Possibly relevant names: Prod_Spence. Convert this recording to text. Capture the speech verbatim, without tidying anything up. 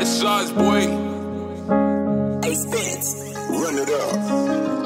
the sauce, boy. Hey, Spence, run it up.